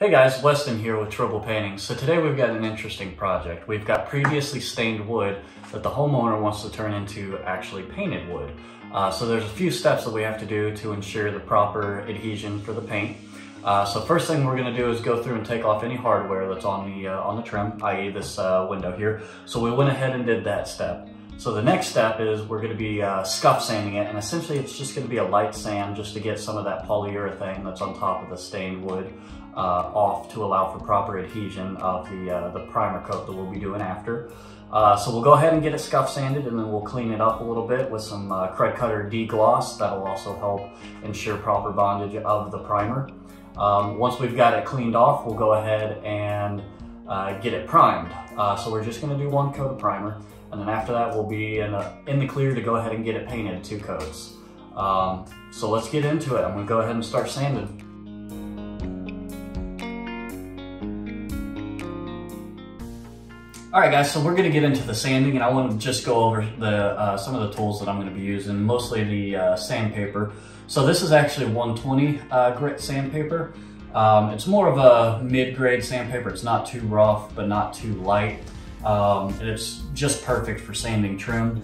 Hey guys, Weston here with Tribble Painting. So today we've got an interesting project. We've got previously stained wood that the homeowner wants to turn into actually painted wood. So there's a few steps that we have to do to ensure the proper adhesion for the paint. So first thing we're gonna do is go through and take off any hardware that's on the trim, i.e. this window here. So we went ahead and did that step. So the next step is we're gonna be scuff sanding it, and essentially it's just gonna be a light sand just to get some of that polyurethane that's on top of the stained wood off to allow for proper adhesion of the primer coat that we'll be doing after. So we'll go ahead and get it scuff sanded, and then we'll clean it up a little bit with some Krud Kutter degloss. That'll also help ensure proper bondage of the primer. Once we've got it cleaned off, we'll go ahead and get it primed. So we're just gonna do one coat of primer, and then after that we'll be in the clear to go ahead and get it painted 2 coats. So let's get into it. I'm gonna go ahead and start sanding. All right guys, so we're gonna get into the sanding, and I wanna just go over the some of the tools that I'm gonna be using, mostly the sandpaper. So this is actually 120 grit sandpaper. It's more of a mid-grade sandpaper. It's not too rough, but not too light. And it's just perfect for sanding trim.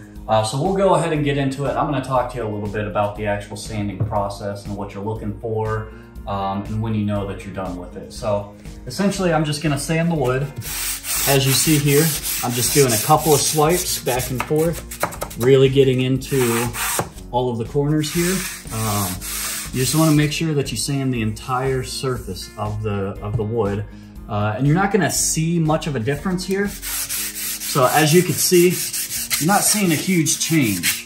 So we'll go ahead and get into it. I'm gonna talk to you a little bit about the actual sanding process and what you're looking for, and when you know that you're done with it. So essentially, I'm just gonna sand the wood. As you see here, I'm just doing a couple of swipes back and forth, really getting into all of the corners here. You just want to make sure that you sand the entire surface of the wood, and you're not going to see much of a difference here. So as you can see, you're not seeing a huge change.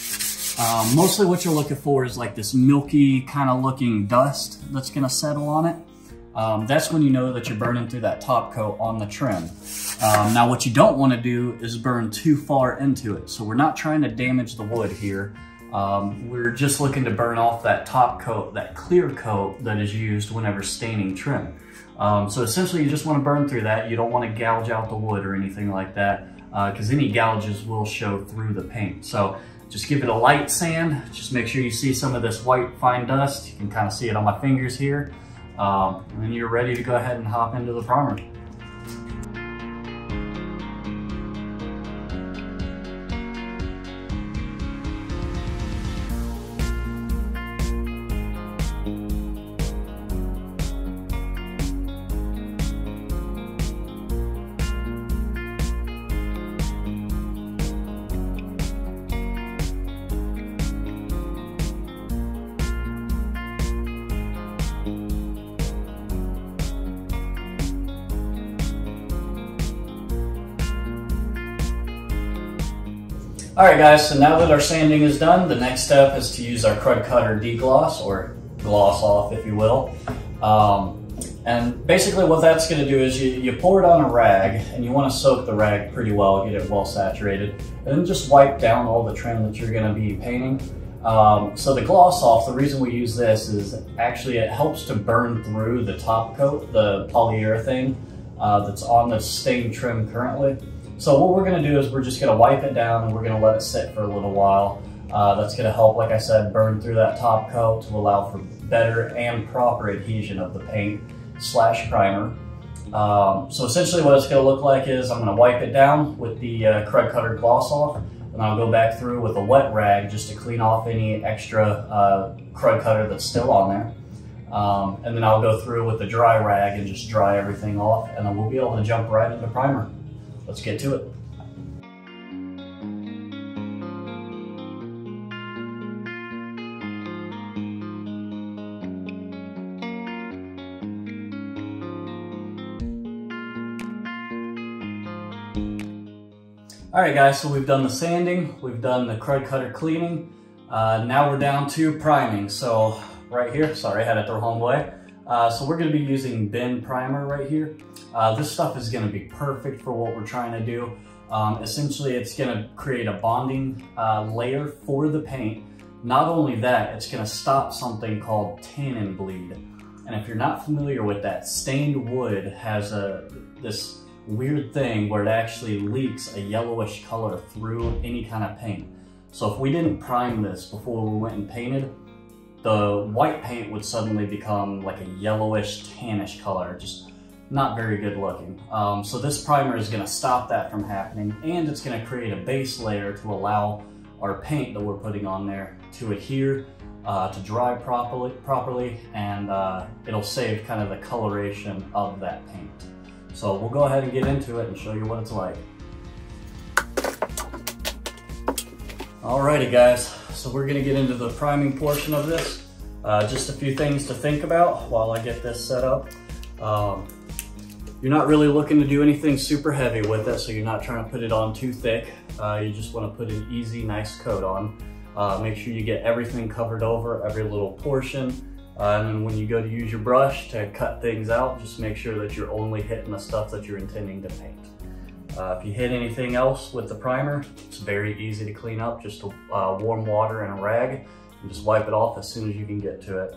Mostly what you're looking for is like this milky kind of looking dust that's going to settle on it. That's when you know that you're burning through that top coat on the trim. Now what you don't want to do is burn too far into it. So we're not trying to damage the wood here. We're just looking to burn off that top coat, that clear coat that is used whenever staining trim. So essentially you just want to burn through that. You don't want to gouge out the wood or anything like that, because any gouges will show through the paint. So just give it a light sand. Just make sure you see some of this white fine dust. You can kind of see it on my fingers here. And then you're ready to go ahead and hop into the primer. All right guys, so now that our sanding is done, the next step is to use our Krud Kutter degloss, or gloss off if you will. And basically what that's gonna do is you pour it on a rag, and you wanna soak the rag pretty well, get it well saturated, and then just wipe down all the trim that you're gonna be painting. So the gloss off, the reason we use this is actually it helps to burn through the top coat, the polyurethane that's on the stained trim currently. So what we're going to do is we're just going to wipe it down, and we're going to let it sit for a little while. That's going to help, like I said, burn through that top coat to allow for better and proper adhesion of the paint / primer. So essentially what it's going to look like is I'm going to wipe it down with the Krud Kutter gloss off, and I'll go back through with a wet rag just to clean off any extra Krud Kutter that's still on there. And then I'll go through with the dry rag and just dry everything off, and then we'll be able to jump right into primer. Let's get to it. All right guys, so we've done the sanding, we've done the Krud Kutter cleaning. Now we're down to priming. So right here, sorry, I had it the wrong way. So we're going to be using BIN primer right here. This stuff is going to be perfect for what we're trying to do. Essentially, it's going to create a bonding layer for the paint. Not only that, it's going to stop something called tannin bleed. And if you're not familiar with that, stained wood has this weird thing where it actually leaks a yellowish color through any kind of paint. So if we didn't prime this before we went and painted, the white paint would suddenly become like a yellowish, tannish color. Just not very good looking. So this primer is going to stop that from happening, and it's going to create a base layer to allow our paint that we're putting on there to adhere, to dry properly, and it'll save kind of the coloration of that paint. So we'll go ahead and get into it and show you what it's like. Alrighty guys, so we're gonna get into the priming portion of this. Just a few things to think about while I get this set up. You're not really looking to do anything super heavy with it, so you're not trying to put it on too thick. You just wanna put an easy, nice coat on. Make sure you get everything covered over, every little portion. And when you go to use your brush to cut things out, just make sure that you're only hitting the stuff that you're intending to paint. If you hit anything else with the primer, it's very easy to clean up. Just warm water and a rag, and just wipe it off as soon as you can get to it.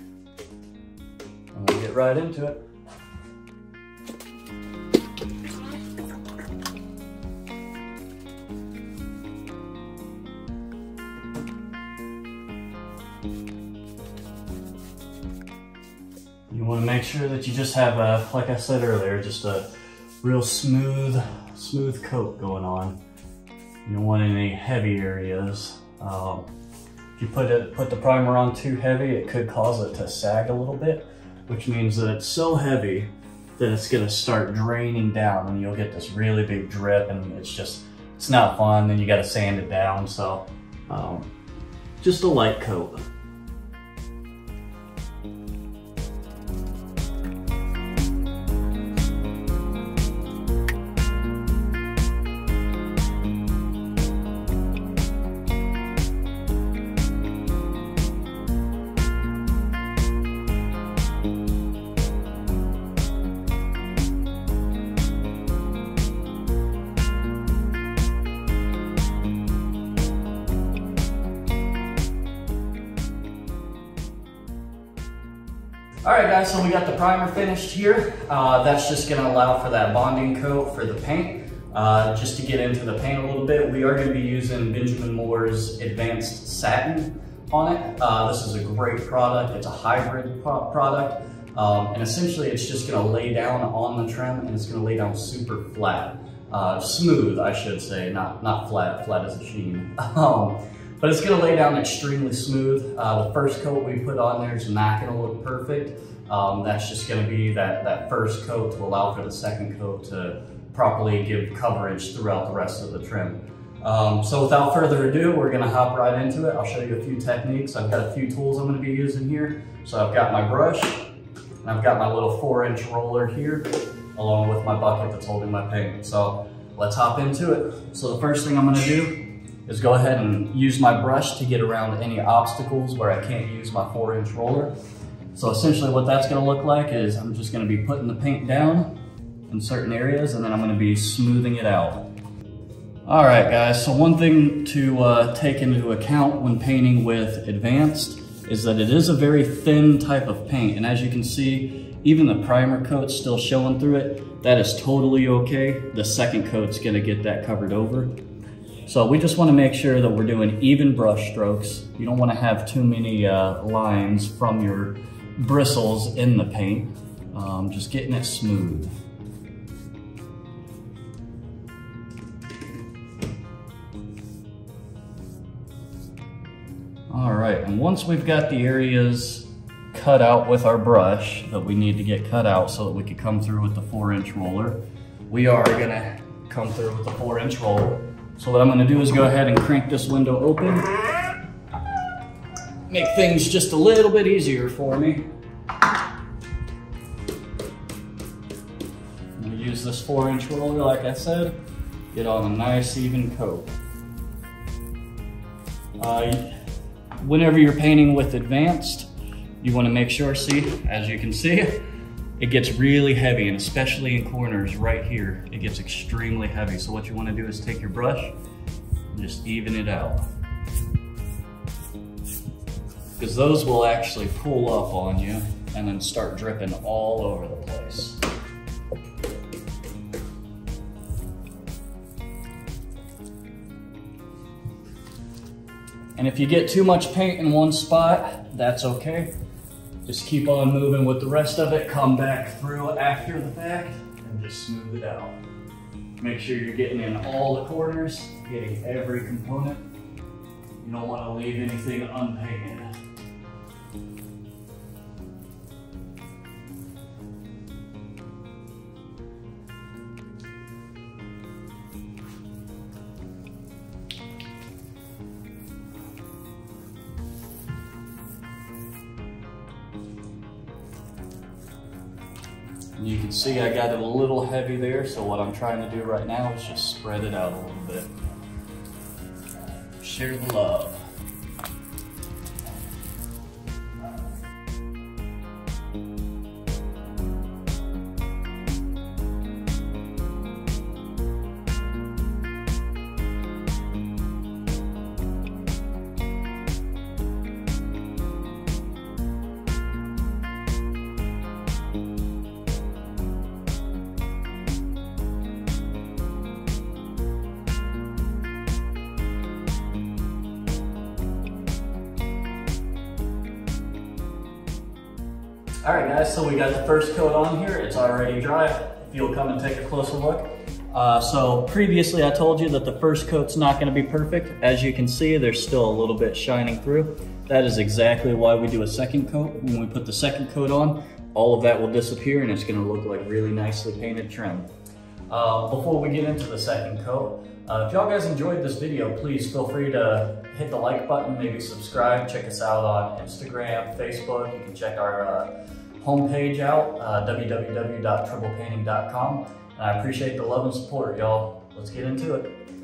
And we'll get right into it. You want to make sure that you just have a, like I said earlier, just a real smooth coat going on. You don't want any heavy areas. If you put the primer on too heavy, it could cause it to sag a little bit, which means that it's so heavy that it's gonna start draining down, and you'll get this really big drip, and it's not fun. Then you gotta sand it down. So just a light coat. Alright guys, so we got the primer finished here. That's just going to allow for that bonding coat for the paint. Just to get into the paint a little bit, we are going to be using Benjamin Moore's Advanced Satin on it. This is a great product. It's a hybrid product. And essentially it's just going to lay down on the trim, and it's going to lay down super flat. Smooth, I should say, not flat. Flat as a sheen. But it's gonna lay down extremely smooth. The first coat we put on there is not gonna look perfect. That's just gonna be that first coat to allow for the second coat to properly give coverage throughout the rest of the trim. So without further ado, we're gonna hop right into it. I'll show you a few techniques. I've got a few tools I'm gonna be using here. So I've got my brush, and I've got my little 4-inch roller here, along with my bucket that's holding my paint. So let's hop into it. So the first thing I'm gonna do is go ahead and use my brush to get around any obstacles where I can't use my 4-inch roller. So essentially what that's gonna look like is I'm just gonna be putting the paint down in certain areas, and then I'm gonna be smoothing it out. All right guys, so one thing to take into account when painting with Advanced is that it is a very thin type of paint, and as you can see, even the primer coat's still showing through it. That is totally okay. The second coat's gonna get that covered over. So we just want to make sure that we're doing even brush strokes. You don't want to have too many lines from your bristles in the paint. Just getting it smooth. All right, and once we've got the areas cut out with our brush that we need to get cut out so that we could come through with the 4-inch roller, we are going to come through with the 4-inch roller. So what I'm gonna do is go ahead and crank this window open. Make things just a little bit easier for me. I'm gonna use this 4-inch roller, like I said, get on a nice even coat. Whenever you're painting with Advanced, you wanna make sure, as you can see, it gets really heavy, and especially in corners right here, it gets extremely heavy. So what you want to do is take your brush and just even it out, because those will actually pull up on you and then start dripping all over the place. And if you get too much paint in one spot, that's okay. Just keep on moving with the rest of it, come back through after the fact, and just smooth it out. Make sure you're getting in all the corners, getting every component. You don't want to leave anything unpainted. You can see I got it a little heavy there, so what I'm trying to do right now is just spread it out a little bit. Share the love. All right guys, so we got the first coat on here. It's already dry, if you'll come and take a closer look. So previously I told you that the first coat's not gonna be perfect. As you can see, there's still a little bit shining through. That is exactly why we do a second coat. When we put the second coat on, all of that will disappear and it's gonna look like really nicely painted trim. Before we get into the second coat, if y'all guys enjoyed this video, please feel free to hit the like button, maybe subscribe, check us out on Instagram, Facebook. You can check our homepage out, www.tribblepainting.com. And I appreciate the love and support, y'all. Let's get into it.